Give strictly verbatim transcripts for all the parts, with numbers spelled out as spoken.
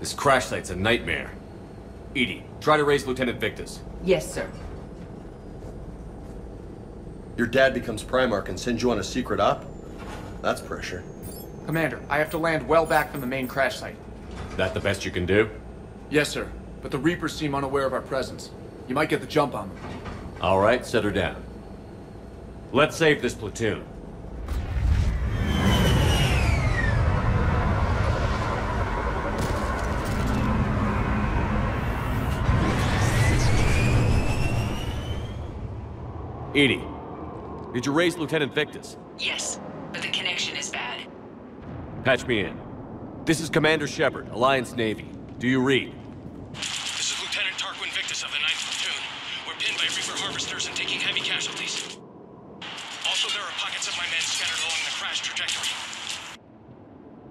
This crash site's a nightmare. Edie, try to raise Lieutenant Victus. Yes, sir. Your dad becomes Primarch and sends you on a secret op? That's pressure. Commander, I have to land well back from the main crash site. That the best you can do? Yes, sir. But the Reapers seem unaware of our presence. You might get the jump on them. All right, set her down. Let's save this platoon. Edie, did you raise Lieutenant Victus? Yes, but the connection is bad. Patch me in. This is Commander Shepard, Alliance Navy. Do you read? This is Lieutenant Tarquin Victus of the ninth Platoon. We're pinned by Reaper Harvesters and taking heavy casualties. Also, there are pockets of my men scattered along the crash trajectory.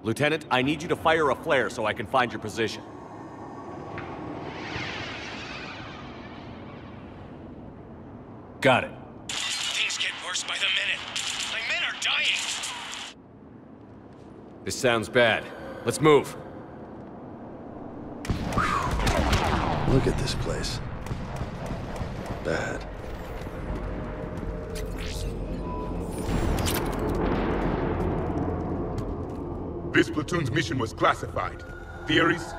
Lieutenant, I need you to fire a flare so I can find your position. Got it. By the minute. My men are dying! This sounds bad. Let's move. Look at this place. Bad. This platoon's mission was classified. Theories?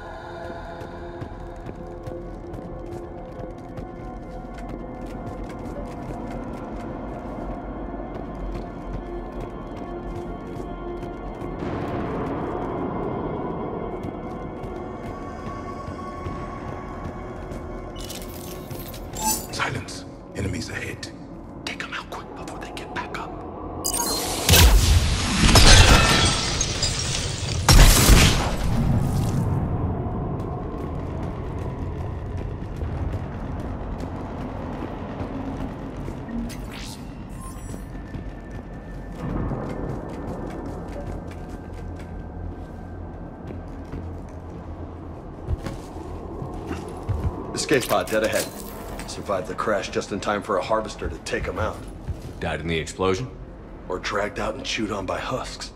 Escape pod dead ahead. Survived the crash just in time for a harvester to take him out. Died in the explosion? Or dragged out and chewed on by husks.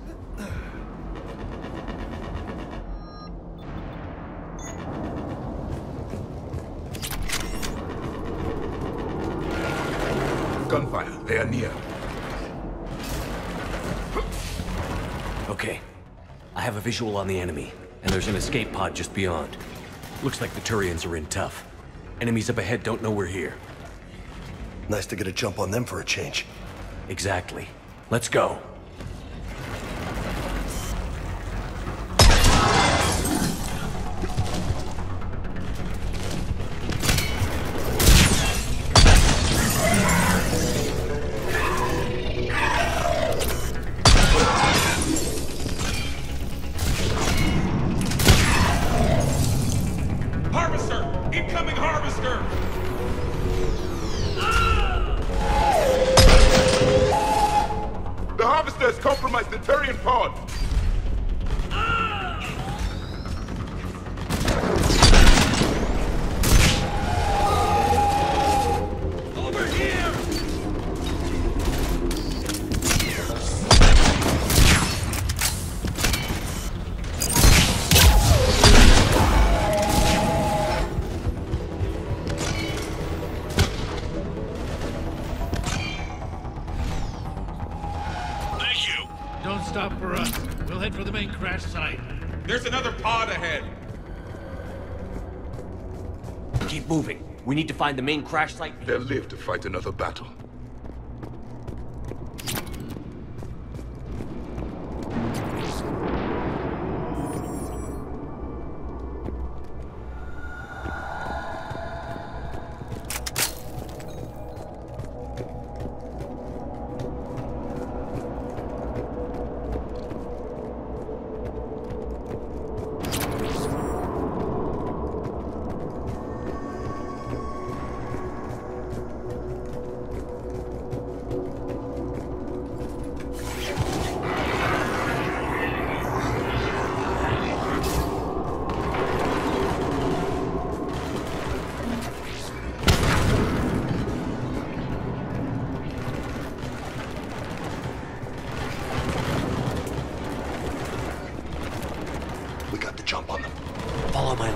Gunfire, they are near. Okay. I have a visual on the enemy, and there's an escape pod just beyond. Looks like the Turians are in tough. Enemies up ahead don't know we're here. Nice to get a jump on them for a change. Exactly. Let's go. We need to find the main crash site. They'll live to fight another battle.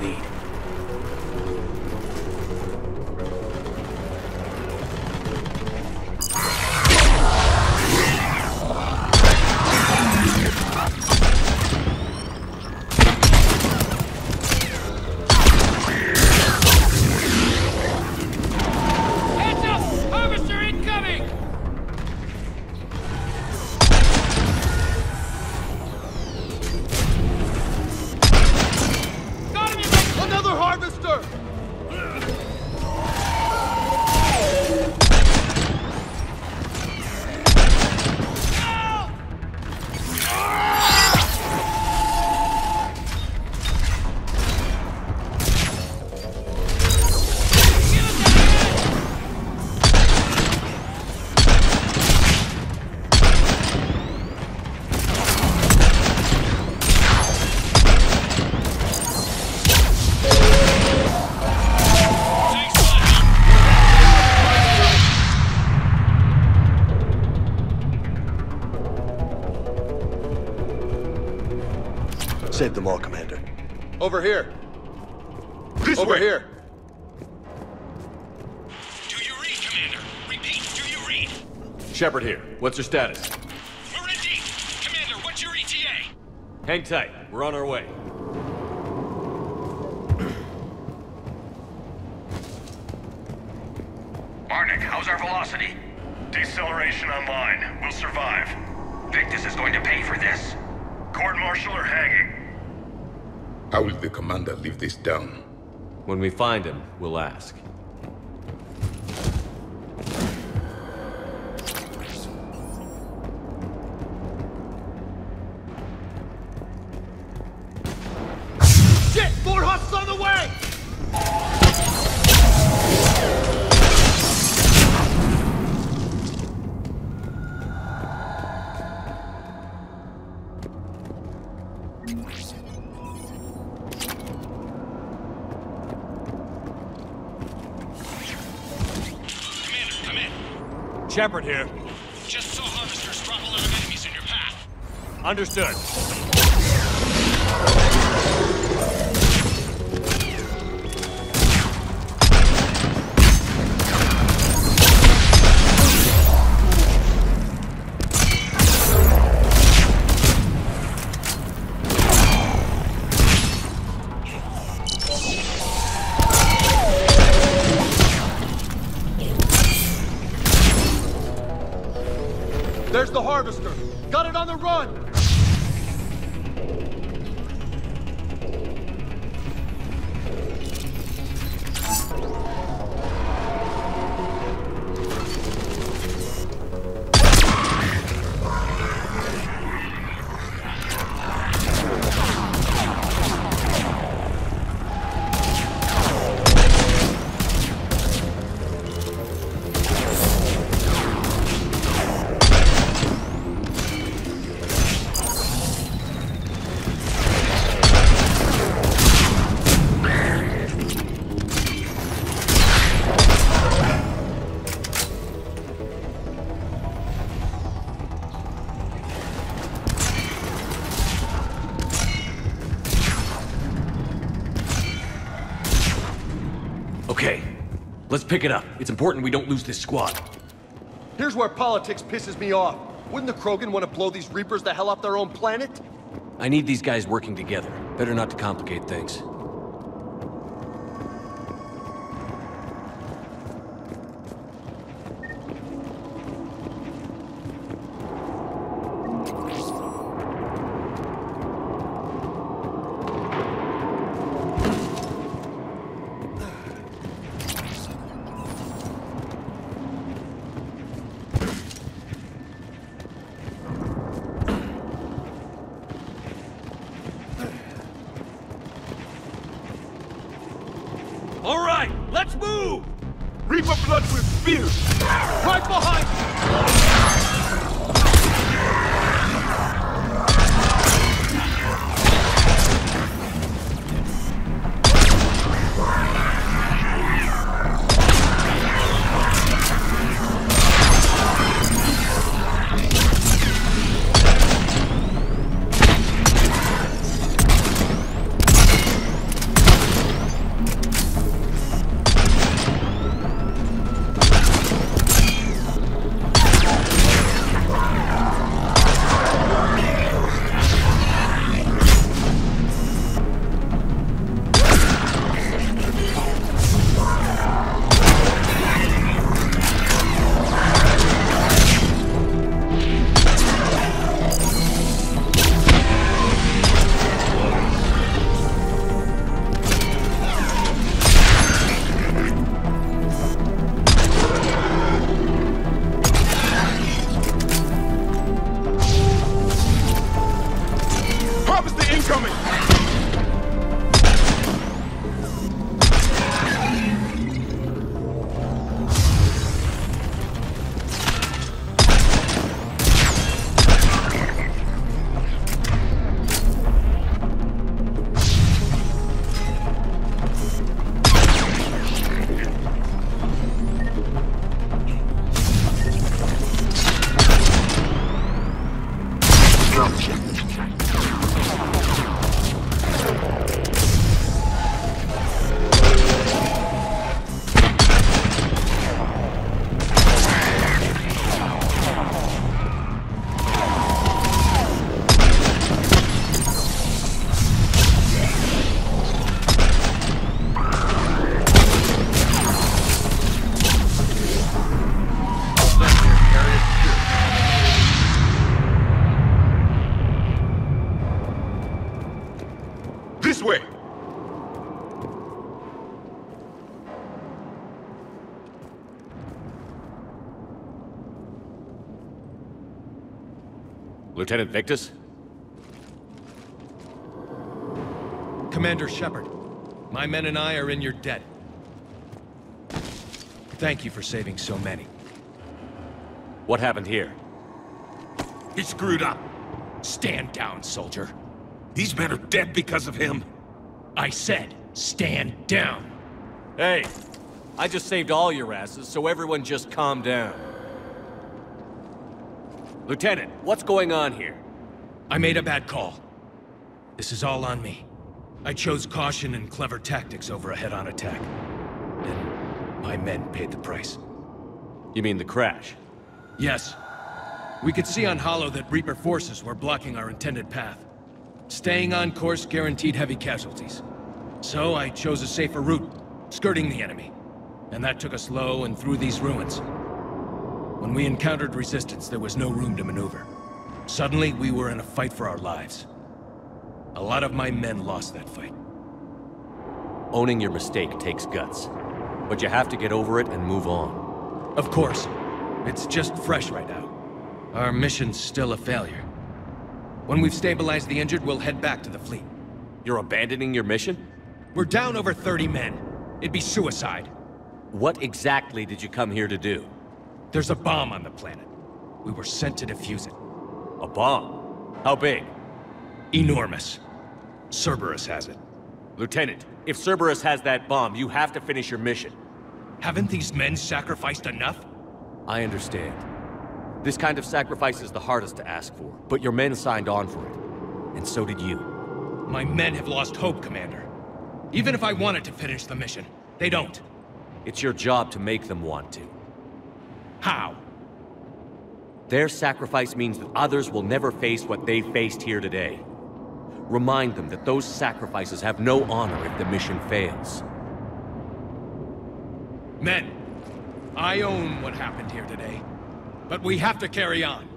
need. Save them all, Commander. Over here. This Over way. here. Do you read, Commander? Repeat, do you read? Shepard here. What's your status? We're in deep. Commander, what's your E T A? Hang tight. We're on our way. Arnik, how's our velocity? Deceleration online. We'll survive. Victus is going to pay for this. Court-martial or hanging? How will the commander leave this down? When we find him, we'll ask. Shit! More husks on the way! Shepard here. Just saw Harvesters drop eleven enemies in your path. Understood. Let's pick it up. It's important we don't lose this squad. Here's where politics pisses me off. Wouldn't the Krogan want to blow these Reapers the hell off their own planet? I need these guys working together. Better not to complicate things. Lieutenant Victus? Commander Shepard, my men and I are in your debt. Thank you for saving so many. What happened here? He screwed up. Stand down, soldier. These men are dead because of him. I said, stand down. Hey, I just saved all your asses, so everyone just calm down. Lieutenant, what's going on here? I made a bad call. This is all on me. I chose caution and clever tactics over a head-on attack. And my men paid the price. You mean the crash? Yes. We could see on Hollow that Reaper forces were blocking our intended path. Staying on course guaranteed heavy casualties. So I chose a safer route, skirting the enemy. And that took us low and through these ruins. When we encountered resistance, there was no room to maneuver. Suddenly, we were in a fight for our lives. A lot of my men lost that fight. Owning your mistake takes guts. But you have to get over it and move on. Of course. It's just fresh right now. Our mission's still a failure. When we've stabilized the injured, we'll head back to the fleet. You're abandoning your mission? We're down over thirty men. It'd be suicide. What exactly did you come here to do? There's a bomb on the planet. We were sent to defuse it. A bomb? How big? Enormous. Cerberus has it. Lieutenant, if Cerberus has that bomb, you have to finish your mission. Haven't these men sacrificed enough? I understand. This kind of sacrifice is the hardest to ask for, but your men signed on for it. And so did you. My men have lost hope, Commander. Even if I wanted to finish the mission, they don't. It's your job to make them want to. How? Their sacrifice means that others will never face what they faced here today. Remind them that those sacrifices have no honor if the mission fails. Men, I own what happened here today. But we have to carry on.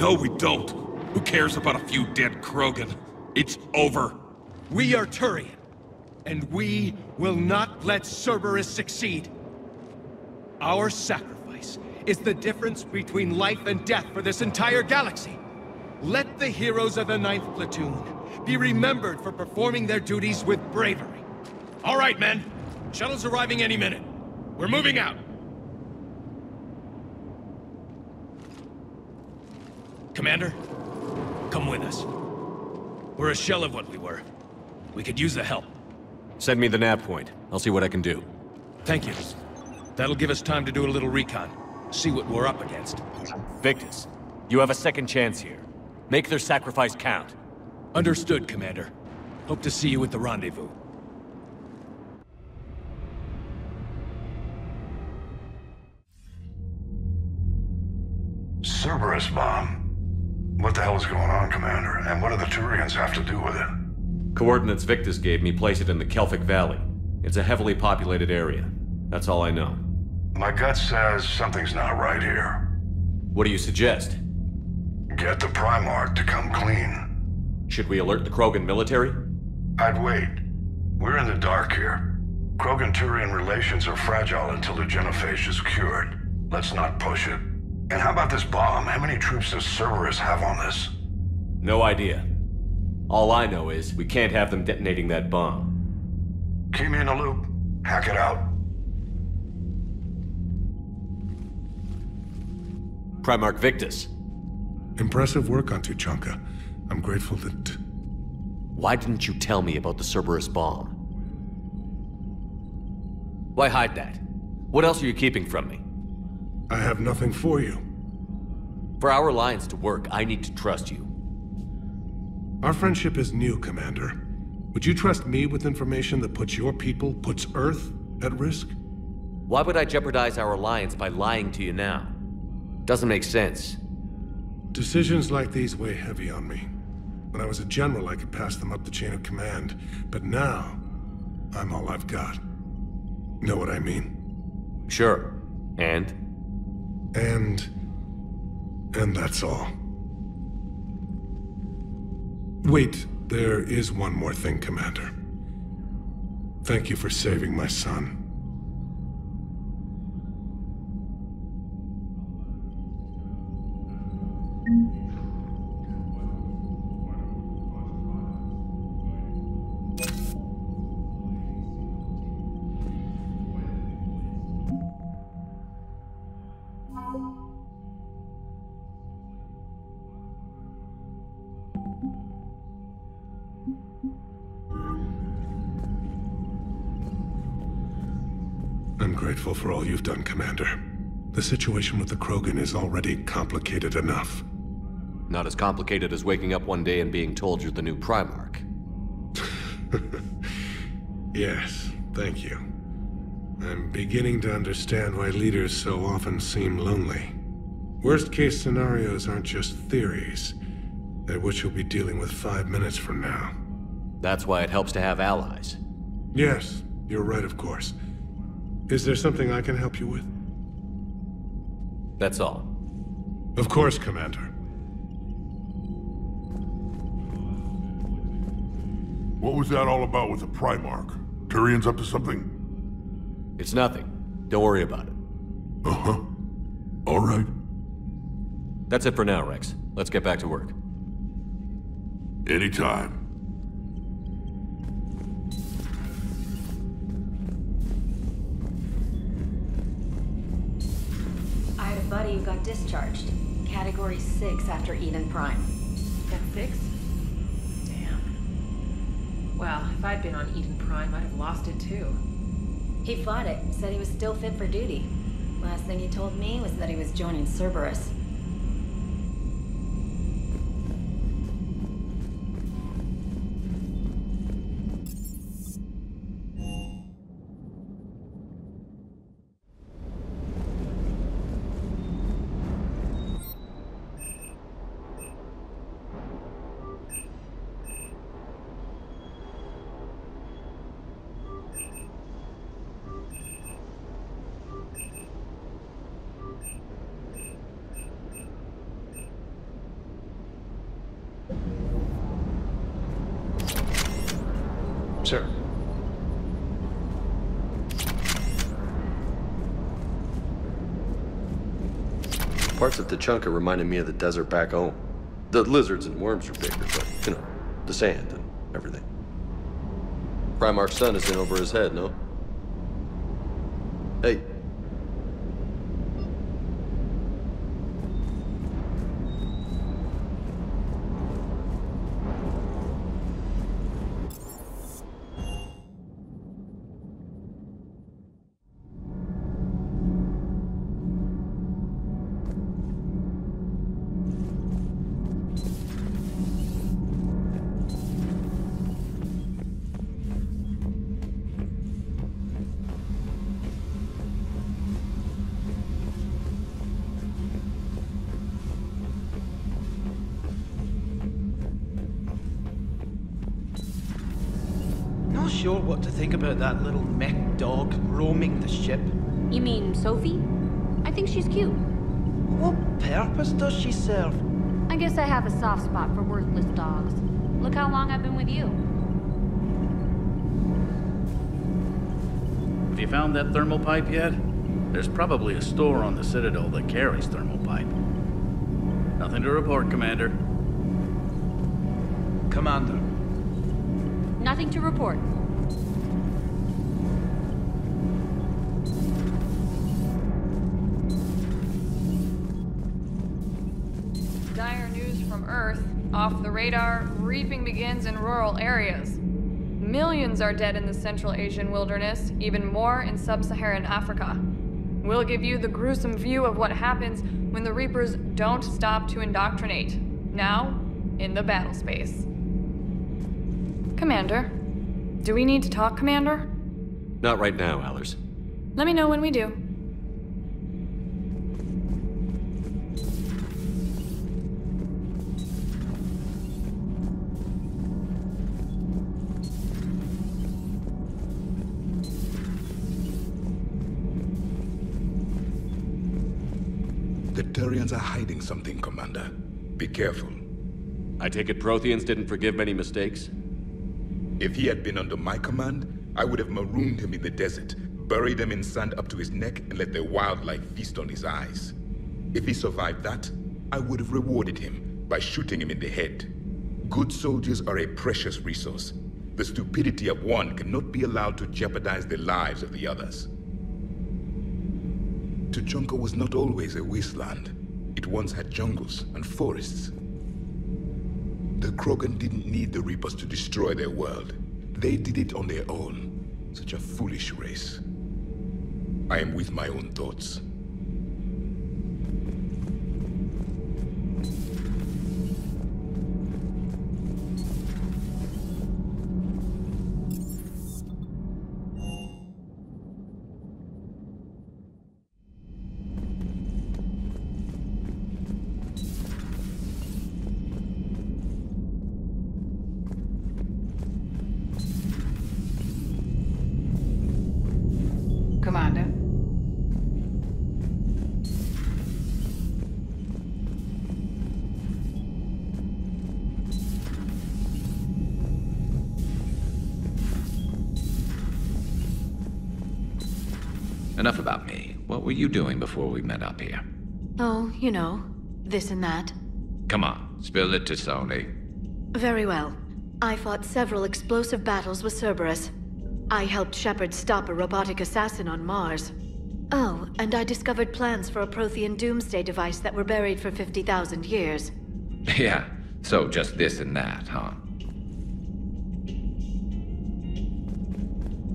No, we don't. Who cares about a few dead Krogan? It's over. We are Turian, and we will not let Cerberus succeed. Our sacrifice is the difference between life and death for this entire galaxy. Let the heroes of the ninth Platoon be remembered for performing their duties with bravery. All right, men. Shuttle's arriving any minute. We're moving out. Commander, come with us. We're a shell of what we were. We could use the help. Send me the nav point. I'll see what I can do. Thank you. That'll give us time to do a little recon. See what we're up against. Victus, you have a second chance here. Make their sacrifice count. Understood, Commander. Hope to see you at the rendezvous. Cerberus bomb. What the hell is going on, Commander? And what do the Turians have to do with it? Coordinates Victus gave me place it in the Kelphic Valley. It's a heavily populated area. That's all I know. My gut says something's not right here. What do you suggest? Get the Primarch to come clean. Should we alert the Krogan military? I'd wait. We're in the dark here. Krogan-Turian relations are fragile until the Genophage is cured. Let's not push it. And how about this bomb? How many troops does Cerberus have on this? No idea. All I know is we can't have them detonating that bomb. Keep me in the loop. Hack it out. Primarch Victus. Impressive work on Tuchanka. I'm grateful that... Why didn't you tell me about the Cerberus bomb? Why hide that? What else are you keeping from me? I have nothing for you. For our alliance to work, I need to trust you. Our friendship is new, Commander. Would you trust me with information that puts your people, puts Earth, at risk? Why would I jeopardize our alliance by lying to you now? Doesn't make sense. Decisions like these weigh heavy on me. When I was a general, I could pass them up the chain of command. But now, I'm all I've got. Know what I mean? Sure. And? And... and that's all. Wait, there is one more thing, Commander. Thank you for saving my son. I'm grateful for all you've done, Commander. The situation with the Krogan is already complicated enough. Not as complicated as waking up one day and being told you're the new Primarch. Yes, thank you. I'm beginning to understand why leaders so often seem lonely. Worst-case scenarios aren't just theories. They're what you'll be dealing with five minutes from now. That's why it helps to have allies. Yes, you're right, of course. Is there something I can help you with? That's all. Of course, Commander. What was that all about with the Primarch? Turian's up to something? It's nothing. Don't worry about it. Uh-huh. All right. That's it for now, Rex. Let's get back to work. Anytime. I had a buddy who got discharged. Category six after Eden Prime. Got six? Well, if I'd been on Eden Prime, I'd have lost it too. He fought it, said he was still fit for duty. Last thing he told me was that he was joining Cerberus. Sir. Parts of Tuchanka reminded me of the desert back home. The lizards and worms are bigger, but, you know, the sand and everything. Primarch's son is in over his head, no? Hey. Sure what to think about that little mech dog roaming the ship. You mean Sophie? I think she's cute. What purpose does she serve? I guess I have a soft spot for worthless dogs. Look how long I've been with you. Have you found that thermal pipe yet? There's probably a store on the Citadel that carries thermal pipe. Nothing to report, Commander. Commander. Nothing to report. Earth, off the radar, reaping begins in rural areas. Millions are dead in the Central Asian wilderness, even more in sub-Saharan Africa. We'll give you the gruesome view of what happens when the Reapers don't stop to indoctrinate. Now, in the battle space. Commander. Do we need to talk, Commander? Not right now, Allers. Let me know when we do. Turians are hiding something, Commander. Be careful. I take it Protheans didn't forgive many mistakes? If he had been under my command, I would have marooned him in the desert, buried him in sand up to his neck, and let the wildlife feast on his eyes. If he survived that, I would have rewarded him by shooting him in the head. Good soldiers are a precious resource. The stupidity of one cannot be allowed to jeopardize the lives of the others. Tuchanka was not always a wasteland. It once had jungles and forests. The Krogan didn't need the Reapers to destroy their world. They did it on their own. Such a foolish race. I am with my own thoughts. Enough about me. What were you doing before we met up here? Oh, you know, this and that. Come on, spill it to Sony. Very well. I fought several explosive battles with Cerberus. I helped Shepard stop a robotic assassin on Mars. Oh, and I discovered plans for a Prothean doomsday device that were buried for fifty thousand years. Yeah, so just this and that, huh?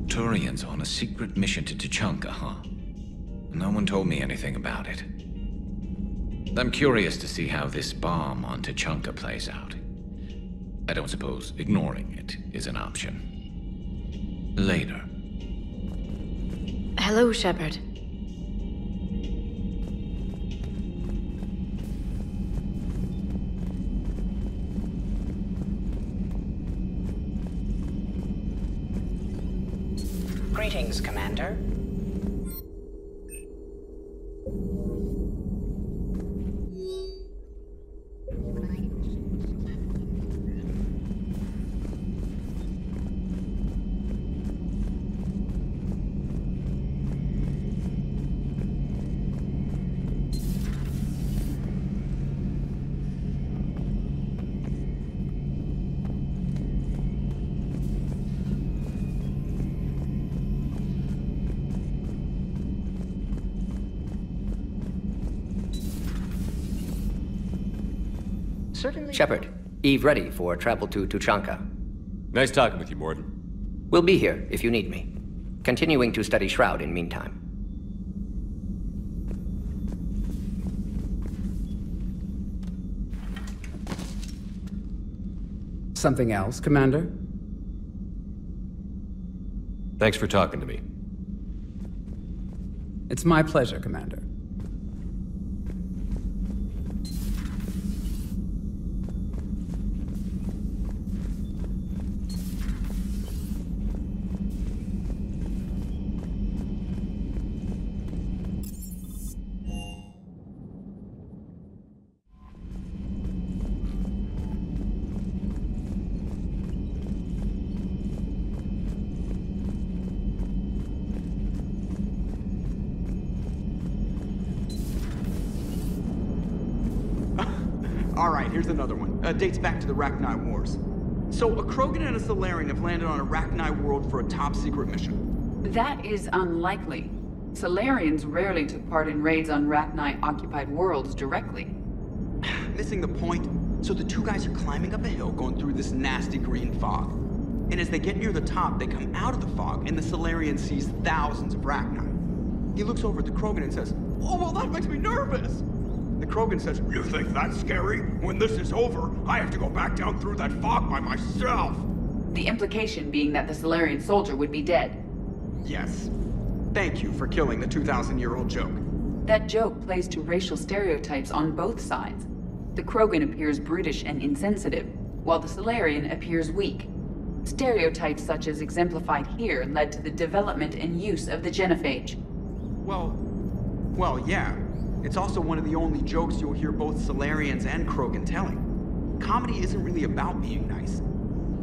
Turians on a secret mission to Tuchanka, huh? No one told me anything about it. I'm curious to see how this bomb on Tuchanka plays out. I don't suppose ignoring it is an option. Later. Hello, Shepard. Greetings, Commander. Shepard, Eve ready for travel to Tuchanka. Nice talking with you, Morden. We'll be here if you need me. Continuing to study Shroud in meantime. Something else, Commander? Thanks for talking to me. It's my pleasure, Commander. Dates back to the Rachni Wars. So a Krogan and a Solarian have landed on a Rachni world for a top-secret mission. That is unlikely. Solarians rarely took part in raids on Rachni-occupied worlds directly. Missing the point. So the two guys are climbing up a hill going through this nasty green fog. And as they get near the top, they come out of the fog and the Solarian sees thousands of Rachni. He looks over at the Krogan and says, "Oh, well, that makes me nervous." The Krogan says, "You think that's scary? When this is over, I have to go back down through that fog by myself." The implication being that the Solarian soldier would be dead. Yes. Thank you for killing the two thousand year old joke. That joke plays to racial stereotypes on both sides. The Krogan appears brutish and insensitive, while the Solarian appears weak. Stereotypes such as exemplified here led to the development and use of the Genophage. Well, well, yeah. It's also one of the only jokes you'll hear both Solarians and Krogan telling. Comedy isn't really about being nice.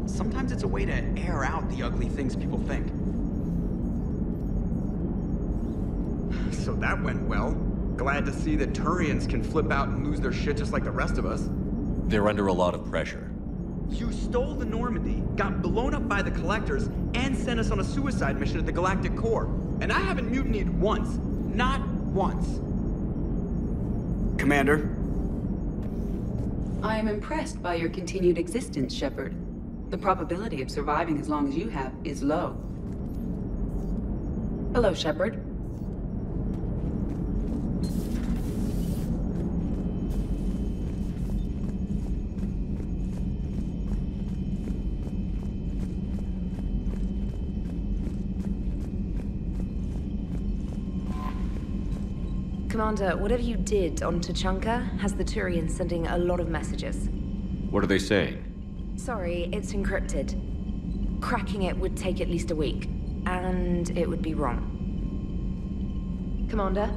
Sometimes it's a way to air out the ugly things people think. So that went well. Glad to see that Turians can flip out and lose their shit just like the rest of us. They're under a lot of pressure. You stole the Normandy, got blown up by the Collectors, and sent us on a suicide mission at the Galactic Core. And I haven't mutinied once. Not once. Commander. I am impressed by your continued existence, Shepard. The probability of surviving as long as you have is low. Hello, Shepard. Commander, whatever you did on Tuchanka has the Turians sending a lot of messages. What are they saying? Sorry, it's encrypted. Cracking it would take at least a week, and it would be wrong. Commander?